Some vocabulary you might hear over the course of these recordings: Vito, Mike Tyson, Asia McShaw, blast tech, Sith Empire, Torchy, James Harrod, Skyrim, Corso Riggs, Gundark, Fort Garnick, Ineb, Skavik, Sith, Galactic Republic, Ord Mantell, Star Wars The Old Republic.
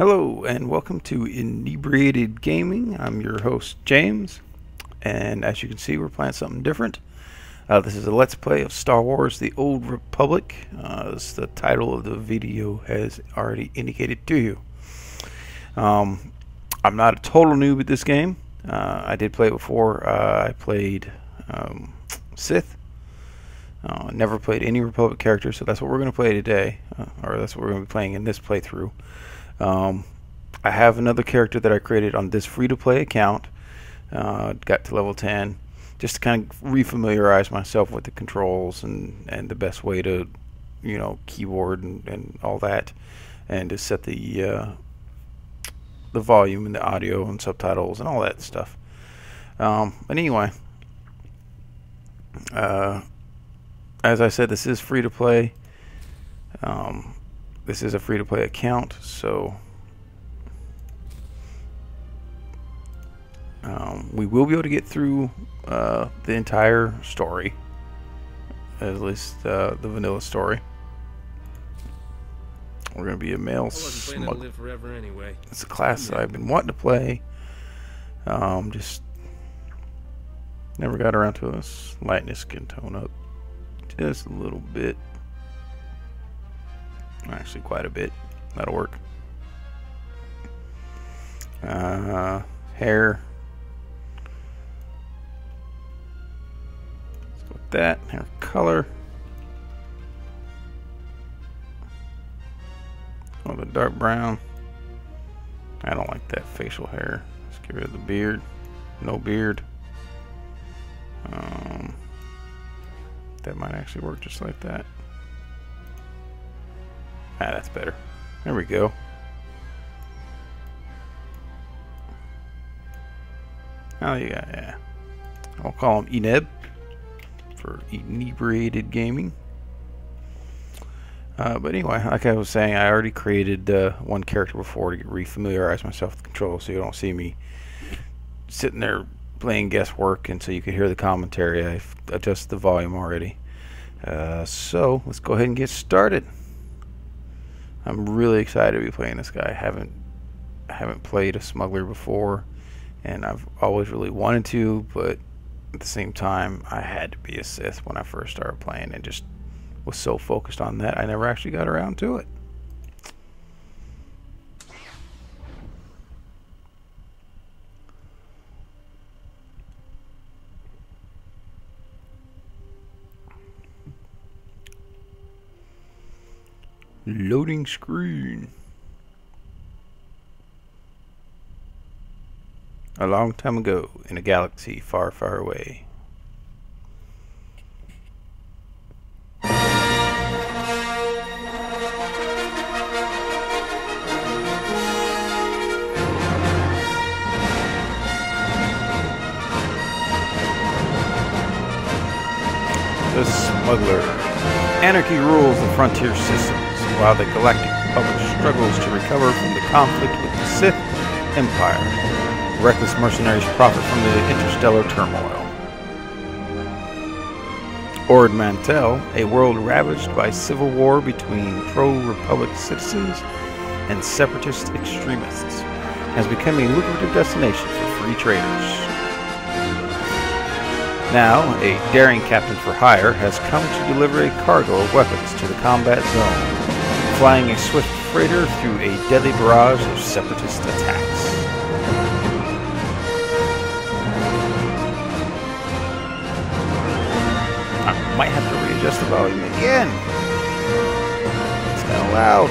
Hello and welcome to Inebriated Gaming. I'm your host James, and as you can see, we're playing something different. This is a let's play of Star Wars The Old Republic, as the title of the video has already indicated to you. I'm not a total noob at this game. I did play it before. I played Sith. Never played any Republic character, so that's what we're going to play today, or that's what we're going to be playing in this playthrough. I have another character that I created on this free-to-play account. Got to level 10 just to kind of refamiliarize myself with the controls and the best way to, you know, keyboard and all that, and to set the volume and the audio and subtitles and all that stuff. But anyway, as I said, this is free-to-play. This is a free-to-play account, so we will be able to get through the entire story, at least the vanilla story. We're going to be a male smuggler. Anyway. It's a class that I've been wanting to play. Just never got around to this. Lightness can tone up just a little bit. Actually, quite a bit. That'll work. Hair. Let's go with that. Hair color. A little bit dark brown. I don't like that facial hair. Let's get rid of the beard. No beard. That might actually work just like that. Ah, that's better. There we go. Oh, yeah. I'll call him Ineb for Inebriated Gaming. But anyway, like I was saying, I already created one character before to refamiliarize myself with the controls, so you don't see me sitting there playing guesswork, and so you can hear the commentary. I've adjusted the volume already. So let's go ahead and get started. I'm really excited to be playing this guy. I haven't played a smuggler before, and I've always really wanted to, but at the same time, I had to be a Sith when I first started playing, and just was so focused on that I never actually got around to it. Loading screen. A long time ago, in a galaxy far, far away. The smuggler. Anarchy rules the frontier system, while the Galactic Republic struggles to recover from the conflict with the Sith Empire. Reckless mercenaries profit from the interstellar turmoil. Ord Mantell, a world ravaged by civil war between pro-Republic citizens and separatist extremists, has become a lucrative destination for free traders. Now, a daring captain for hire has come to deliver a cargo of weapons to the combat zone, flying a swift freighter through a deadly barrage of separatist attacks. I might have to readjust the volume again. It's kind of loud.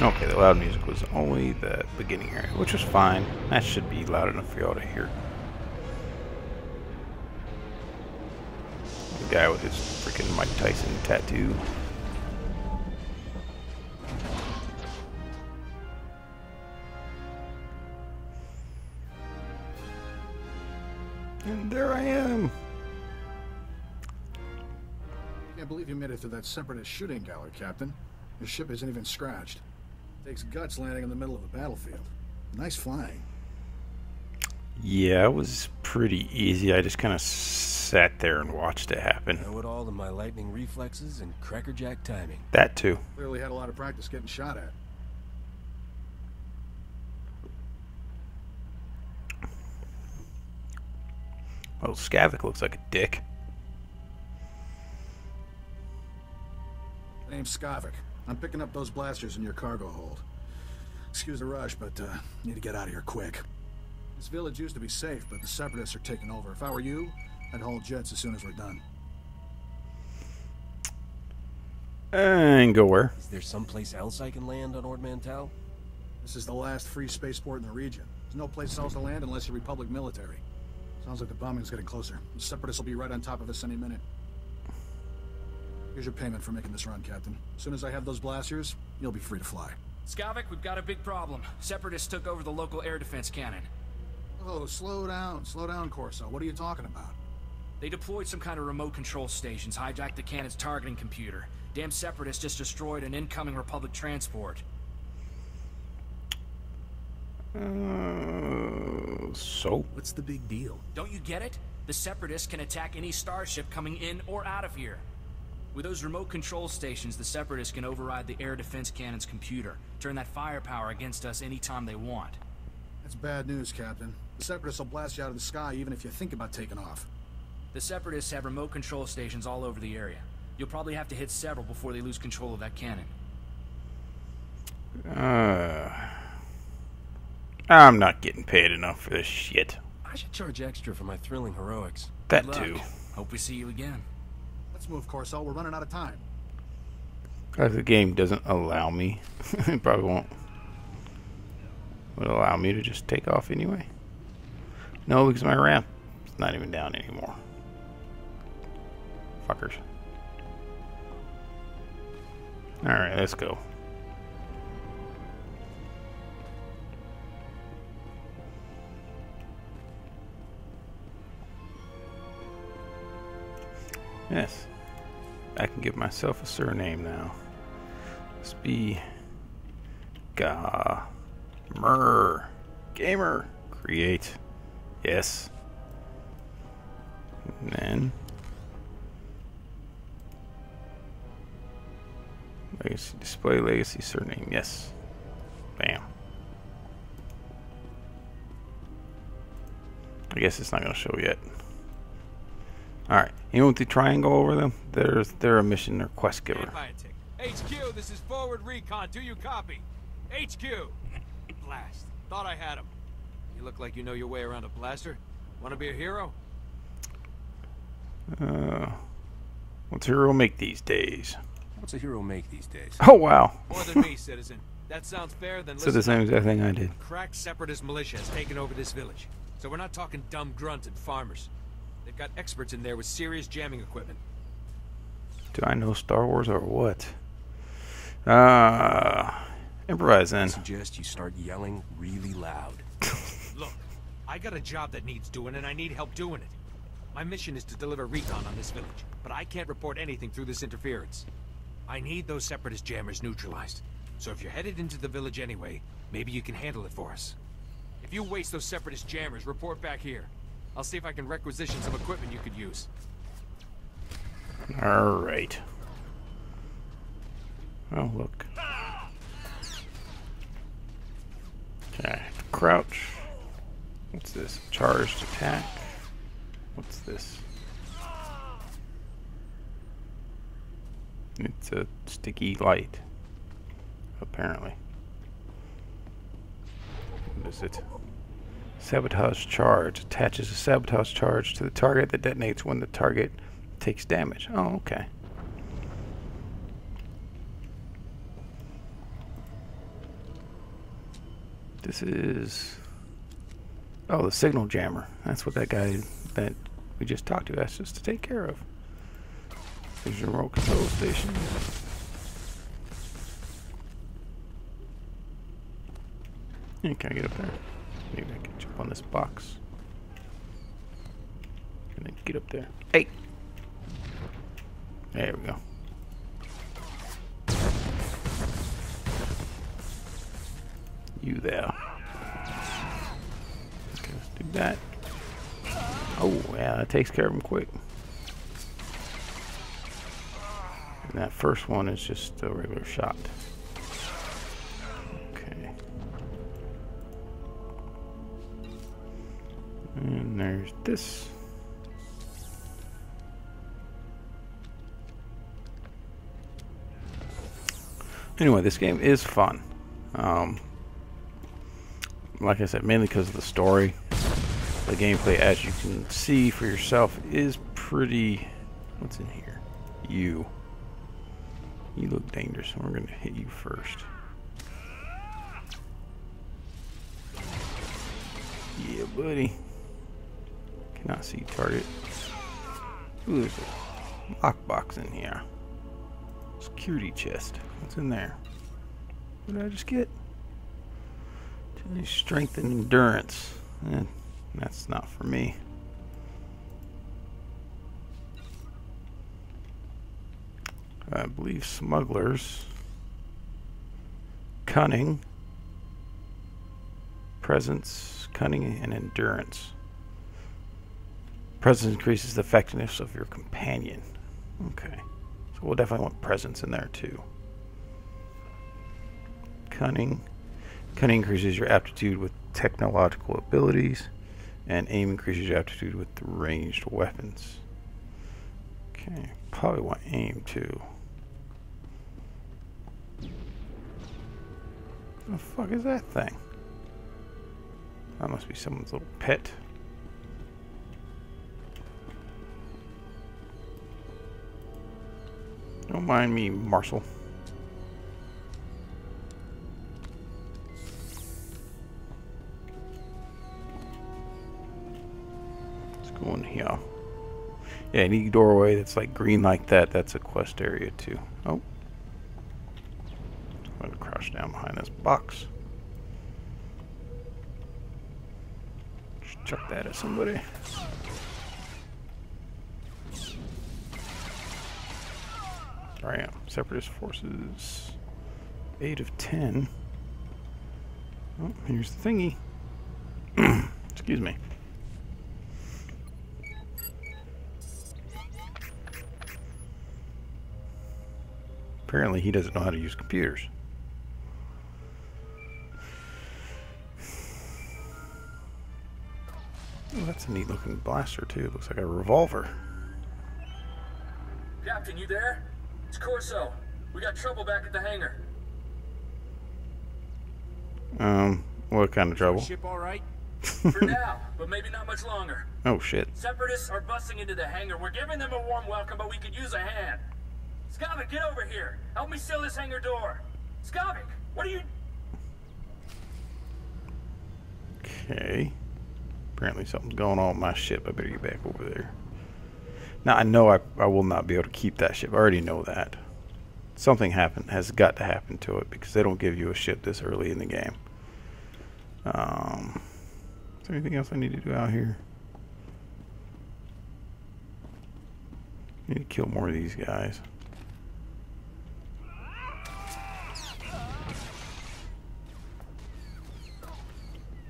Okay, the loud music was only the beginning area, which was fine. That should be loud enough for y'all to hear. The guy with his freaking Mike Tyson tattoo. And there I am. I can't believe you made it to that separatist shooting gallery, Captain. Your ship isn't even scratched. Takes guts landing in the middle of a battlefield. Nice flying. Yeah, it was pretty easy. I just kind of sat there and watched it happen. I owe it all to my lightning reflexes and crackerjack timing. That too. Clearly had a lot of practice getting shot at. Oh, Skavik looks like a dick. My name's Skavik. I'm picking up those blasters in your cargo hold. Excuse the rush, but need to get out of here quick. This village used to be safe, but the Separatists are taking over. If I were you, I'd haul jets as soon as we're done. And go where? Is there someplace else I can land on Ord Mantell? This is the last free spaceport in the region. There's no place else to land unless you're Republic military. Sounds like the bombing's getting closer. The Separatists will be right on top of us any minute. Here's your payment for making this run, Captain. As soon as I have those blasters, you'll be free to fly. Skavik, we've got a big problem. Separatists took over the local air defense cannon. Oh, slow down, Corso. What are you talking about? They deployed some kind of remote control stations, hijacked the cannon's targeting computer. Damn Separatists just destroyed an incoming Republic transport. So? What's the big deal? Don't you get it? The Separatists can attack any starship coming in or out of here. With those remote control stations, the Separatists can override the air defense cannon's computer, turn that firepower against us anytime they want. That's bad news, Captain. The Separatists will blast you out of the sky even if you think about taking off. The Separatists have remote control stations all over the area. You'll probably have to hit several before they lose control of that cannon. I'm not getting paid enough for this shit. I should charge extra for my thrilling heroics. That too. Hope we see you again. Let's move, Corso. We're running out of time. If the game doesn't allow me, it probably won't. Would allow me to just take off anyway. No, because my ramp is not even down anymore. Fuckers. All right, let's go. Yes, I can give myself a surname now. Let's be Gamer. Gamer. Create. Yes. And then legacy display, legacy surname. Yes. Bam. I guess it's not going to show yet. Alright, you know, with the triangle over them, they're a mission or quest giver. HQ, this is forward recon. Do you copy? HQ. Blast. Thought I had him. You look like you know your way around a blaster. Want to be a hero? What's a hero make these days? What's a hero make these days? Oh, wow. More than me, citizen. That sounds fair, then listen. So the same exact thing I did. Crack separatist militia has taken over this village. So we're not talking dumb grunts and farmers. They've got experts in there with serious jamming equipment. Do I know Star Wars or what? Improvise then. I suggest you start yelling really loud. Look, I got a job that needs doing and I need help doing it. My mission is to deliver recon on this village, but I can't report anything through this interference. I need those separatist jammers neutralized. So if you're headed into the village anyway, maybe you can handle it for us. If you waste those separatist jammers, report back here. I'll see if I can requisition some equipment you could use. All right. Oh, look. Okay, crouch. What's this? Charged attack. What's this? It's a sticky light, apparently. What is it? Sabotage charge. Attaches a sabotage charge to the target that detonates when the target takes damage. Oh, okay. This is... oh, the signal jammer. That's what that guy that we just talked to asked us to take care of. There's a remote control station. Hey, can I get up there? Maybe I can jump on this box. And then get up there. Hey! There we go. You there. Okay, let's do that. Oh, yeah, that takes care of them quick. And that first one is just a regular shot. Okay. And there's this. Anyway, this game is fun. Like I said, mainly because of the story. The gameplay, as you can see for yourself, is pretty... what's in here? You. You look dangerous. We're going to hit you first. Yeah, buddy. Cannot see target. Ooh, there's a lockbox in here. Security chest. What's in there? What did I just get? Strength and endurance. Eh, that's not for me. I believe smugglers. Cunning. Presence, cunning, and endurance. Presence increases the effectiveness of your companion. Okay. So we'll definitely want presence in there too. Cunning. Cunning increases your aptitude with technological abilities, and aim increases your aptitude with ranged weapons. Okay, probably want aim too. What the fuck is that thing? That must be someone's little pet. Don't mind me, Marcel. One here. Yeah, any doorway that's like green like that, that's a quest area too. Oh. I'm going to crouch down behind this box. Just chuck that at somebody. There I am. Separatist forces. 8 of 10. Oh, here's the thingy. Excuse me. Apparently he doesn't know how to use computers. Oh, that's a neat looking blaster too. It looks like a revolver. Captain, you there? It's Corso. We got trouble back at the hangar. What kind of trouble? Ship all right? For now, but maybe not much longer. Oh shit. Separatists are busting into the hangar. We're giving them a warm welcome, but we could use a hand. Skavik, get over here! Help me seal this hangar door! Skavik, what are you... Okay. Apparently something's going on with my ship. I better get back over there. Now, I know I will not be able to keep that ship. I already know that. Something happened. Has got to happen to it, because they don't give you a ship this early in the game. Is there anything else I need to do out here? I need to kill more of these guys.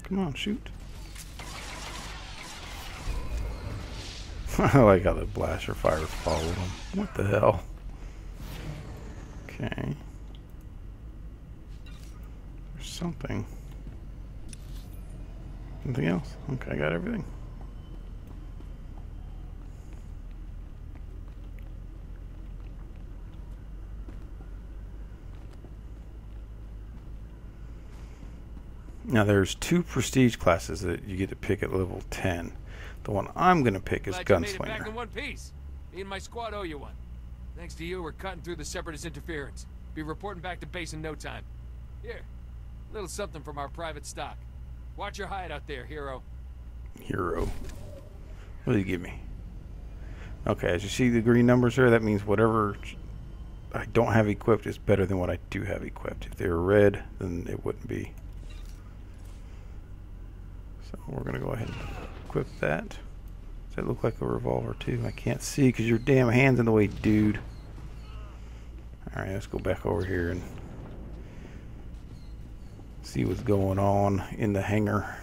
Come on, shoot. I like how the blaster fire followed him. What the hell? Okay. There's something. Anything else? Okay, I got everything. Now there's 2 prestige classes that you get to pick at level 10. The one I'm going to pick is Gunslinger. Made it back in one piece. Me and my squad owe you one. Thanks to you, we're cutting through the Separatist interference. Be reporting back to base in no time. Here, A little something from our private stock. Watch your hide out there, hero. Hero. What did he give me? Okay, as you see the green numbers here, that means whatever I don't have equipped is better than what I do have equipped. If they were red, then it wouldn't be. So we're going to go ahead and equip that. Does that look like a revolver too? I can't see because your damn hand's in the way, dude. Alright, let's go back over here and see what's going on in the hangar.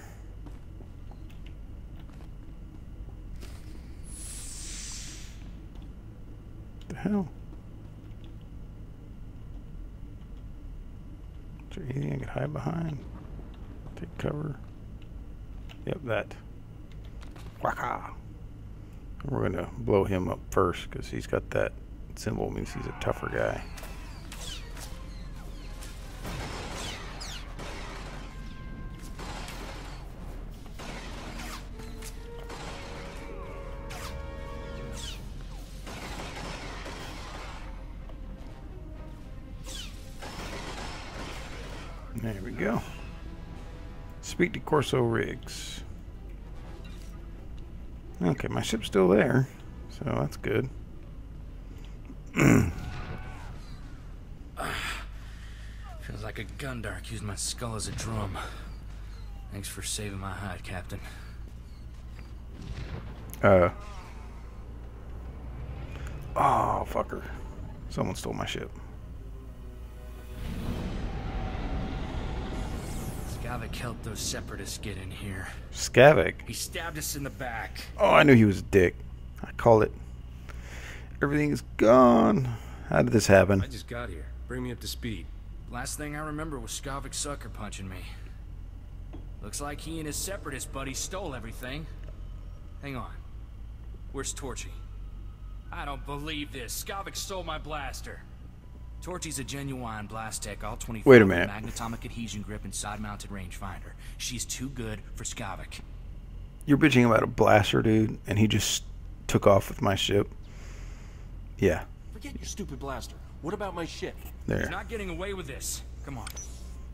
What the hell? Is there anything I could hide behind? Take cover. Yep, that. Waka. We're going to blow him up first because he's got that symbol. It means he's a tougher guy. There we go. Speak to Corso Riggs. Okay, my ship's still there, so that's good. Feels like a Gundark used my skull as a drum. Thanks for saving my hide, Captain. Oh, fucker. Someone stole my ship. Skavik helped those separatists get in here. Skavik? He stabbed us in the back. Oh, I knew he was a dick. I called it. Everything's gone. How did this happen? I just got here. Bring me up to speed. Last thing I remember was Skavik sucker punching me. Looks like he and his separatist buddy stole everything. Hang on. Where's Torchy? I don't believe this. Skavik stole my blaster. Torchy's a genuine blast tech, all 24. Wait a minute. Magnetomic adhesion grip and side-mounted rangefinder. She's too good for Skavik. You're bitching about a blaster, dude, and he just took off with my ship. Yeah. Forget your stupid blaster. What about my ship? There. He's not getting away with this. Come on.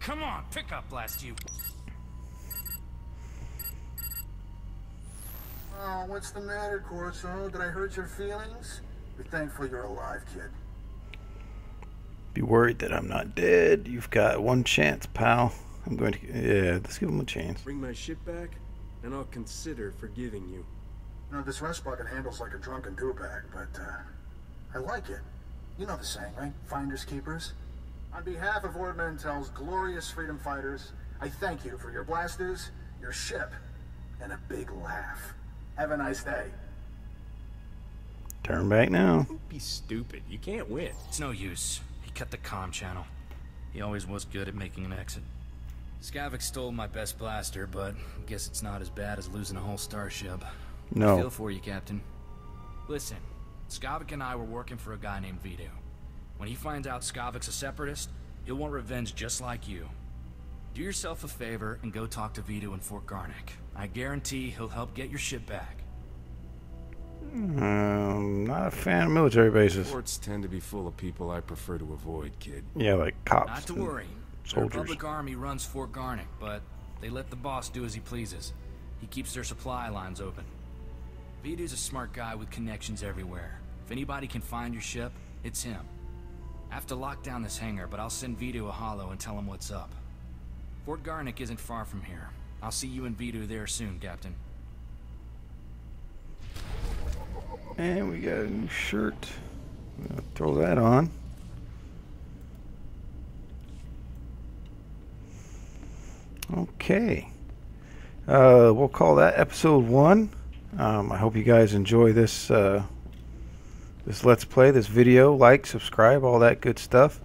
Come on, pick up, blast you. Oh, what's the matter, Corso? Did I hurt your feelings? Be thankful you're alive, kid. Be worried that I'm not dead. You've got one chance, pal. I'm going to... Yeah, let's give him a chance. Bring my ship back, and I'll consider forgiving you. You know, this rest bucket handles like a drunken do-bag, but, I like it. You know the saying, right? Finders, keepers. On behalf of Ord Mantell's glorious freedom fighters, I thank you for your blasters, your ship, and a big laugh. Have a nice day. Turn back now. Don't be stupid. You can't win. It's no use. Cut the comm channel. He always was good at making an exit. Skavik stole my best blaster, but I guess it's not as bad as losing a whole starship. No. I feel for you, Captain. Listen, Skavik and I were working for a guy named Vito. When he finds out Skavik's a separatist, he'll want revenge just like you. Do yourself a favor and go talk to Vito in Fort Garnick. I guarantee he'll help get your ship back. Not a fan of military bases. Forts tend to be full of people I prefer to avoid, kid. Yeah, like cops. Not to worry. Soldiers. The Republic Army runs Fort Garnick, but they let the boss do as he pleases. He keeps their supply lines open. Vito's a smart guy with connections everywhere. If anybody can find your ship, it's him. I have to lock down this hangar, but I'll send Vito a hollow and tell him what's up. Fort Garnick isn't far from here. I'll see you and Vito there soon, Captain. And we got a new shirt. We'll throw that on. Okay. We'll call that episode 1. I hope you guys enjoy this this Let's Play, this video. Like, subscribe, all that good stuff.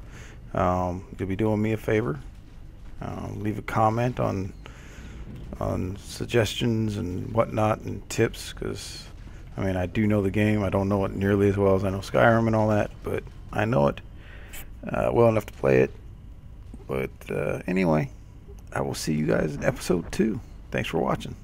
You'll be doing me a favor. Leave a comment on suggestions and whatnot and tips, because I mean, I do know the game. I don't know it nearly as well as I know Skyrim and all that, but I know it well enough to play it. But anyway, I will see you guys in episode 2. Thanks for watching.